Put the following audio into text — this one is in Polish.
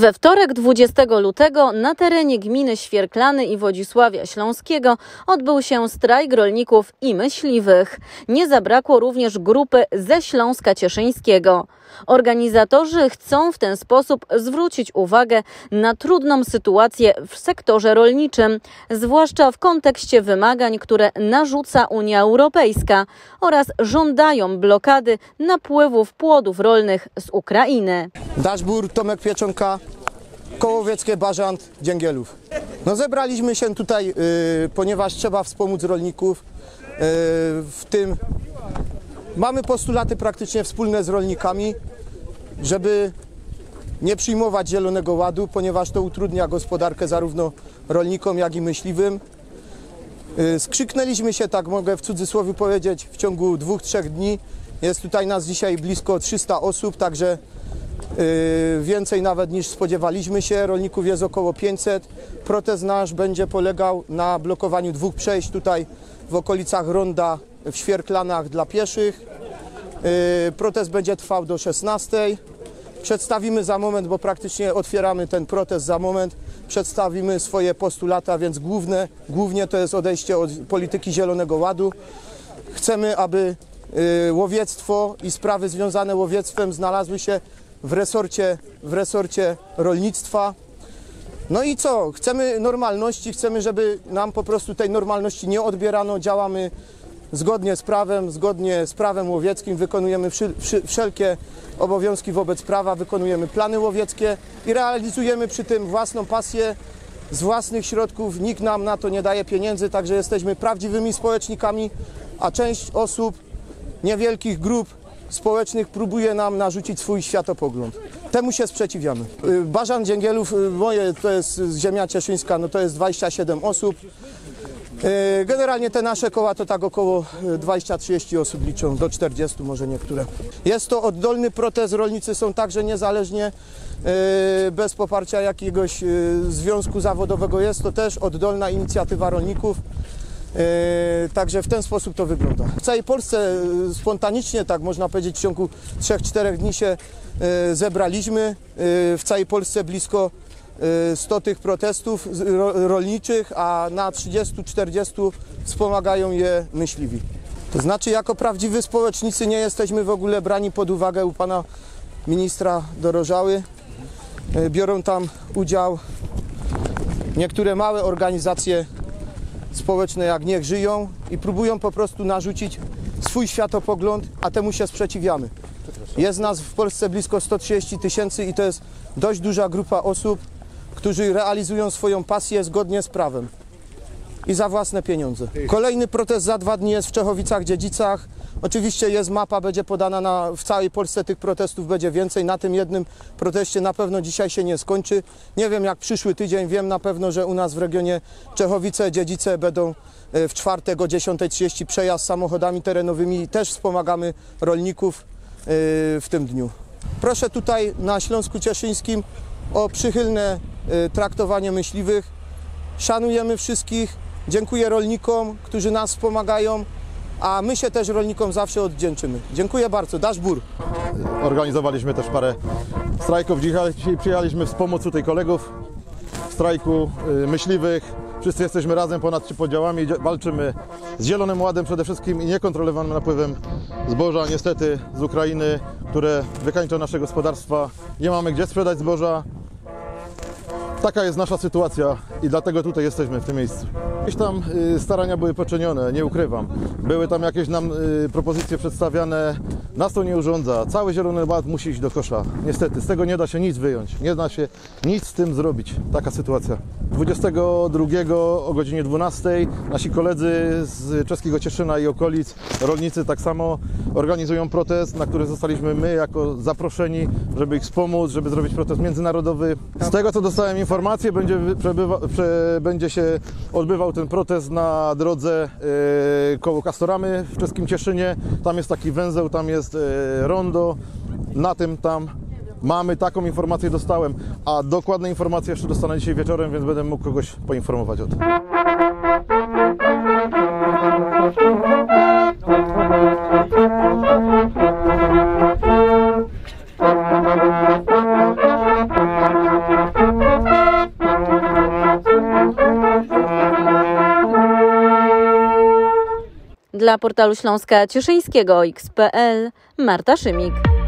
We wtorek 20 lutego na terenie gminy Świerklany i Wodzisławia Śląskiego odbył się strajk rolników i myśliwych. Nie zabrakło również grupy ze Śląska Cieszyńskiego. Organizatorzy chcą w ten sposób zwrócić uwagę na trudną sytuację w sektorze rolniczym, zwłaszcza w kontekście wymagań, które narzuca Unia Europejska, oraz żądają blokady napływów płodów rolnych z Ukrainy. Daszbur, Tomek Pieczonka, Koło Łowieckie Bażant Dzięgielów. No zebraliśmy się tutaj, ponieważ trzeba wspomóc rolników, w tym mamy postulaty praktycznie wspólne z rolnikami, żeby nie przyjmować Zielonego Ładu, ponieważ to utrudnia gospodarkę zarówno rolnikom, jak i myśliwym. Skrzyknęliśmy się, tak mogę w cudzysłowie powiedzieć, w ciągu 2-3 dni. Jest tutaj nas dzisiaj blisko 300 osób, także więcej nawet niż spodziewaliśmy się. Rolników jest około 500. Protest nasz będzie polegał na blokowaniu 2 przejść tutaj w okolicach ronda w Świerklanach dla pieszych. Protest będzie trwał do 16:00. Przedstawimy za moment, bo praktycznie otwieramy ten protest za moment. Przedstawimy swoje postulata, więc głównie to jest odejście od polityki Zielonego Ładu. Chcemy, aby łowiectwo i sprawy związane łowiectwem znalazły się w resorcie rolnictwa. No i co? Chcemy normalności, chcemy, żeby nam po prostu tej normalności nie odbierano. Działamy zgodnie z prawem łowieckim, wykonujemy wszelkie obowiązki wobec prawa, wykonujemy plany łowieckie i realizujemy przy tym własną pasję z własnych środków. Nikt nam na to nie daje pieniędzy, także jesteśmy prawdziwymi społecznikami, a część osób, niewielkich grup społecznych próbuje nam narzucić swój światopogląd. Temu się sprzeciwiamy. Barzan Dzięgielów, moje to jest ziemia cieszyńska, no to jest 27 osób. Generalnie te nasze koła to tak około 20-30 osób liczą, do 40 może niektóre. Jest to oddolny protest, rolnicy są także niezależnie, bez poparcia jakiegoś związku zawodowego. Jest to też oddolna inicjatywa rolników, także w ten sposób to wygląda. W całej Polsce spontanicznie, tak można powiedzieć, w ciągu 3-4 dni się zebraliśmy. W całej Polsce blisko 100 tych protestów rolniczych, a na 30-40 wspomagają je myśliwi. To znaczy, jako prawdziwi społecznicy nie jesteśmy w ogóle brani pod uwagę u pana ministra Dorożały. Biorą tam udział niektóre małe organizacje społeczne, jak Niech Żyją, i próbują po prostu narzucić swój światopogląd, a temu się sprzeciwiamy. Jest nas w Polsce blisko 130 000 i to jest dość duża grupa osób, którzy realizują swoją pasję zgodnie z prawem i za własne pieniądze. Kolejny protest za 2 dni jest w Czechowicach, Dziedzicach. Oczywiście jest mapa, będzie podana w całej Polsce, tych protestów będzie więcej. Na tym jednym proteście na pewno dzisiaj się nie skończy. Nie wiem jak przyszły tydzień, wiem na pewno, że u nas w regionie Czechowice, Dziedzice będą w czwartek o 10:30 przejazd samochodami terenowymi. Też wspomagamy rolników w tym dniu. Proszę tutaj na Śląsku Cieszyńskim o przychylne traktowanie myśliwych. Szanujemy wszystkich, dziękuję rolnikom, którzy nas wspomagają, a my się też rolnikom zawsze odwdzięczymy. Dziękuję bardzo. Daszbur. Organizowaliśmy też parę strajków. Dzisiaj przyjechaliśmy wspomóc tutaj kolegów w strajku myśliwych. Wszyscy jesteśmy razem ponad podziałami, walczymy z Zielonym Ładem przede wszystkim i niekontrolowanym napływem zboża, niestety, z Ukrainy, które wykańcza nasze gospodarstwa. Nie mamy gdzie sprzedać zboża. Taka jest nasza sytuacja i dlatego tutaj jesteśmy, w tym miejscu. Jakieś tam starania były poczynione, nie ukrywam. Były tam jakieś nam propozycje przedstawiane. Nas to nie urządza. Cały Zielony Ład musi iść do kosza. Niestety, z tego nie da się nic wyjąć. Nie da się nic z tym zrobić. Taka sytuacja. 22 o godzinie 12:00 nasi koledzy z Czeskiego Cieszyna i okolic, rolnicy tak samo, organizują protest, na który zostaliśmy my jako zaproszeni, żeby ich wspomóc, żeby zrobić protest międzynarodowy. Z tego co dostałem informację, będzie się odbywał ten protest na drodze koło Castoramy w Czeskim Cieszynie. Tam jest taki węzeł, tam jest rondo, na tym tam mamy, taką informację dostałem, a dokładne informacje jeszcze dostanę dzisiaj wieczorem, więc będę mógł kogoś poinformować o tym. Dla portalu Śląska Cieszyńskiego, x.pl, Marta Szymik.